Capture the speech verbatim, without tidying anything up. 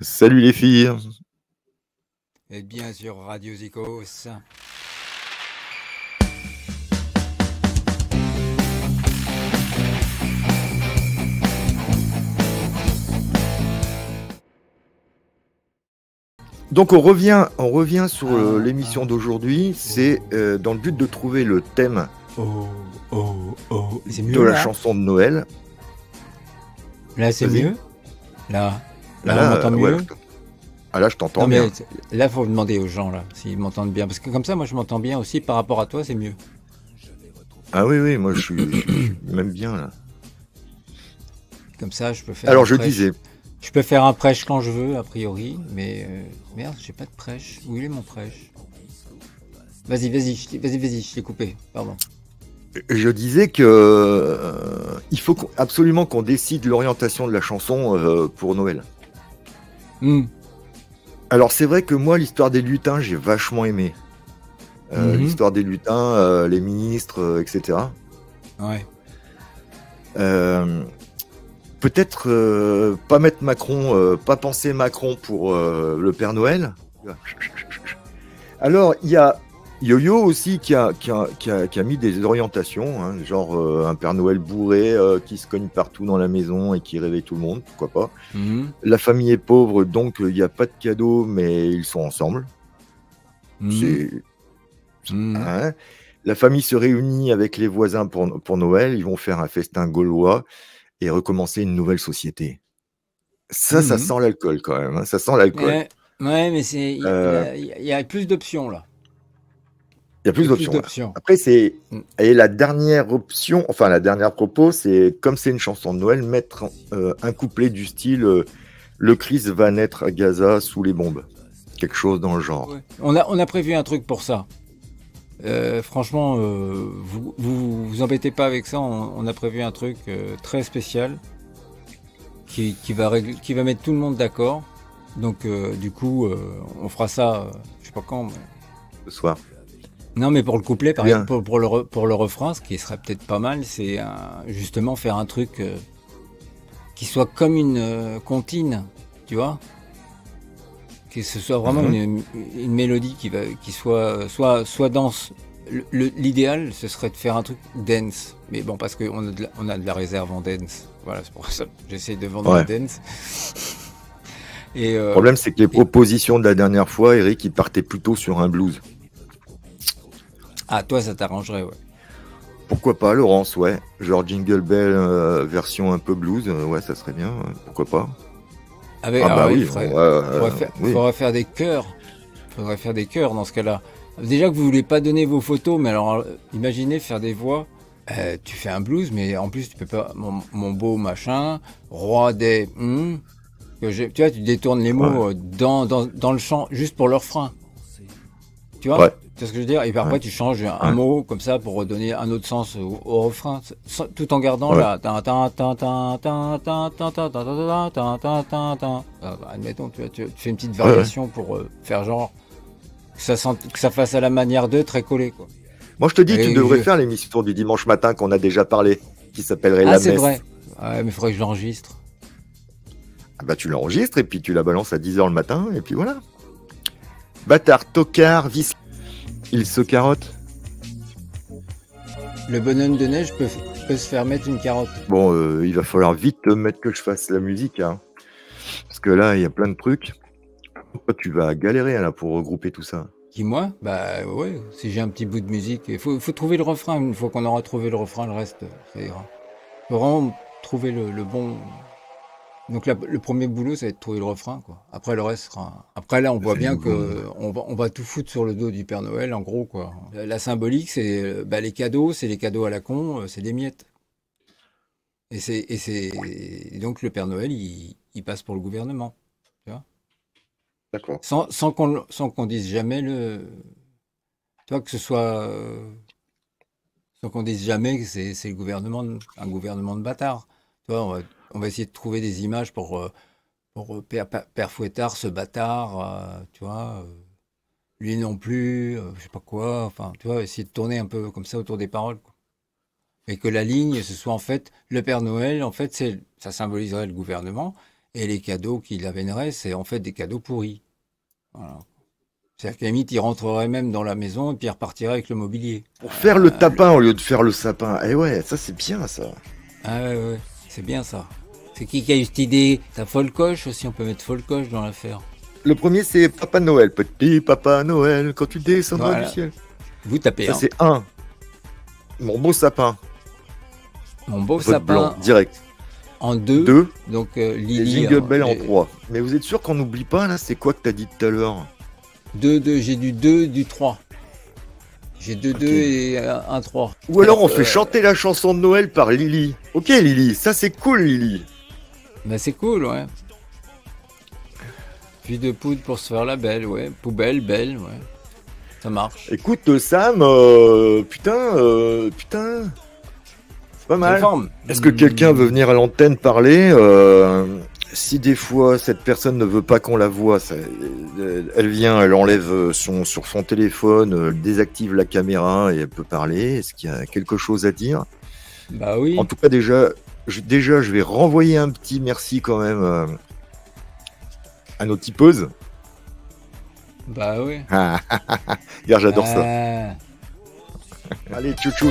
Salut les filles. Et bien sûr, Radio Zico. Donc on revient, on revient sur ah, l'émission ah, d'aujourd'hui, oh, c'est euh, dans le but de trouver le thème oh, oh, oh. Mieux, de la là. chanson de Noël. Là c'est mieux Là, là, là on m'entend mieux ouais, Ah là je t'entends bien. Là il faut demander aux gens là s'ils m'entendent bien, parce que comme ça moi je m'entends bien aussi par rapport à toi, c'est mieux. Ah oui oui, moi je suis, je suis même bien là. Comme ça je peux faire... Alors je prêche. disais... Je peux faire un prêche quand je veux, a priori, mais euh, merde, j'ai pas de prêche. Où il est mon prêche? Vas-y, vas-y, vas-y, vas-y, je l'ai coupé. Pardon. Je disais que euh, il faut qu absolument qu'on décide l'orientation de la chanson euh, pour Noël. Mm. Alors c'est vrai que moi, l'histoire des lutins, j'ai vachement aimé. Euh, mm-hmm. L'histoire des lutins, euh, les ministres, euh, et cetera. Ouais. Euh, Peut-être euh, pas mettre Macron, euh, pas penser Macron pour euh, le Père Noël. Alors, il y a Yo-Yo aussi qui a, qui, a, qui, a, qui a mis des orientations, hein, genre euh, un Père Noël bourré euh, qui se cogne partout dans la maison et qui réveille tout le monde, pourquoi pas. Mm-hmm. La famille est pauvre, donc il n'y a pas de cadeaux, mais ils sont ensemble. Mm-hmm. C'est... Mm-hmm. Hein, la famille se réunit avec les voisins pour, pour Noël, ils vont faire un festin gaulois et recommencer une nouvelle société. Ça, mmh. ça sent l'alcool quand même. Hein. Ça sent l'alcool. Ouais, ouais, mais c'est il euh, y, y a plus d'options là. Il y a plus d'options. Après, c'est mmh. et la dernière option, enfin la dernière propos, c'est comme c'est une chanson de Noël, mettre euh, un couplet du style euh, "Le Christ va naître à Gaza sous les bombes", quelque chose dans le genre. Ouais. On a on a prévu un truc pour ça. Euh, franchement, euh, vous, vous vous embêtez pas avec ça. On, on a prévu un truc euh, très spécial qui, qui va régler, qui va mettre tout le monde d'accord. Donc, euh, du coup, euh, on fera ça. Euh, je sais pas quand. Mais... Ce soir. Non, mais pour le couplet, par Bien. exemple, pour, pour le pour le refrain, ce qui serait peut-être pas mal, c'est justement faire un truc euh, qui soit comme une euh, comptine, tu vois. Que ce soit vraiment mmh. une, une mélodie qui va, qui soit, soit, soit danse. L'idéal, ce serait de faire un truc dance. Mais bon, parce qu'on a, on a de la réserve en dance. Voilà, c'est pour ça que j'essaie de vendre ouais. le dance. Et, euh, le problème, c'est que les et... propositions de la dernière fois, Eric, ils partaient plutôt sur un blues. Ah, toi, ça t'arrangerait, ouais. Pourquoi pas, Laurence, ouais. Genre Jingle Bell, euh, version un peu blues, euh, ouais, ça serait bien, ouais. Pourquoi pas. Avec, ah bah oui, il faudrait, euh, faudrait, faire, oui. faudrait faire des cœurs. Il faudrait faire des cœurs dans ce cas-là. Déjà que vous voulez pas donner vos photos, mais alors imaginez faire des voix. Euh, tu fais un blues, mais en plus tu peux pas. Mon, mon beau machin, roi des. Hmm, que je, tu vois, tu détournes les mots ouais. dans, dans, dans le chant juste pour leur frein. Tu vois, ouais. tu vois ce que je veux dire. Et parfois ouais. tu changes un, un ouais. mot comme ça pour donner un autre sens au, au refrain, tout en gardant ouais. la. Admettons, tu, vois, tu, tu fais une petite variation ouais, ouais. pour euh, faire genre que ça, sent, que ça fasse à la manière de très collé. Quoi. Moi je te dis, et tu devrais je... faire l'émission du dimanche matin qu'on a déjà parlé, qui s'appellerait ah, la messe. Ah c'est vrai. Ouais, mais il faudrait que je l'enregistre. Ah bah tu l'enregistres et puis tu la balances à dix heures le matin et puis voilà. Bâtard, tocard, vis... Il se carotte. Le bonhomme de neige peut, peut se faire mettre une carotte. Bon, euh, il va falloir vite mettre que je fasse la musique. Hein. Parce que là, il y a plein de trucs. Toi, tu vas galérer là, pour regrouper tout ça. Qui, moi? Bah ouais, si j'ai un petit bout de musique. Il faut, faut trouver le refrain. Une fois qu'on aura trouvé le refrain, le reste, ça ira. Il faut vraiment trouver le, le bon... Donc là, le premier boulot, ça va être de trouver le refrain, quoi. Après, le reste sera... Après, là, on voit bien qu'on va, on va tout foutre sur le dos du Père Noël, en gros, quoi. La symbolique, c'est bah, les cadeaux, c'est les cadeaux à la con, c'est des miettes. Et, et, et donc, le Père Noël, il, il passe pour le gouvernement, tu vois. D'accord. Sans, sans qu'on sans qu'on dise jamais le... Tu vois, que ce soit... Sans qu'on dise jamais que c'est le gouvernement, un gouvernement de bâtard. Tu vois, on va... On va essayer de trouver des images pour, pour Père, Père Fouettard, ce bâtard, tu vois, lui non plus, je sais pas quoi, enfin, tu vois, essayer de tourner un peu comme ça autour des paroles, quoi. Et que la ligne, ce soit en fait, le Père Noël, en fait, ça symboliserait le gouvernement, Et les cadeaux qui l'amèneraient, c'est en fait des cadeaux pourris. Voilà. C'est-à-dire qu'à la limite, il rentrerait même dans la maison et puis il repartirait avec le mobilier. Pour faire euh, le tapin le... au lieu de faire le sapin. Eh ouais, ça c'est bien ça. Ah ouais, ouais, c'est bien ça. C'est qui qui a eu cette idée? T'as Folcoche aussi, on peut mettre Folcoche dans l'affaire. Le premier c'est Papa Noël. Petit Papa Noël, quand tu descendras voilà. du ciel. Vous tapez ça, hein. C'est un. Mon beau sapin. Mon beau Votre sapin. Blanc, direct. En deux, deux. Donc euh, Lily. Et Jingle Bell en trois. Mais vous êtes sûr qu'on n'oublie pas là? C'est quoi que t'as dit tout à l'heure? Deux, deux, j'ai du deux, du trois. J'ai deux, okay. deux et un trois. Ou alors on fait euh... chanter la chanson de Noël par Lily. Ok Lily, ça c'est cool Lily. Bah c'est cool, ouais. Puis de poudre pour se faire la belle, ouais. Poubelle, belle, ouais. Ça marche. Écoute Sam, euh, putain, euh, putain... Pas mal. Est-ce que quelqu'un veut venir à l'antenne parler? euh, Si des fois cette personne ne veut pas qu'on la voit, ça, elle vient, elle enlève son, sur son téléphone, elle désactive la caméra et elle peut parler. Est-ce qu'il y a quelque chose à dire? Bah oui. En tout cas déjà, je, déjà je vais renvoyer un petit merci quand même euh, à nos tipeuses. Bah oui. J'adore ah. ça. Allez, tchou tchou.